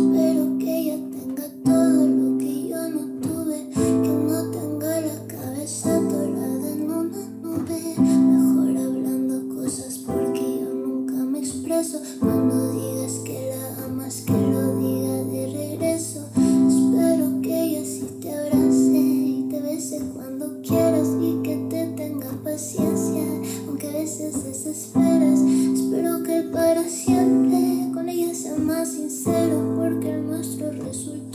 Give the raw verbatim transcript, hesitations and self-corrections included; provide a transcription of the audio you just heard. Espero que ella tenga todo lo que yo no tuve, que no tenga la cabeza atorada en una nube. Mejor hablando cosas porque yo nunca me expreso. Cuando digas que la amas, que lo diga de regreso. Espero que ella sí te abrace y te bese cuando quieras y que te tenga paciencia, aunque a veces desesperas. Espero que para siempre con ella sea más sincero, porque el nuestro resultado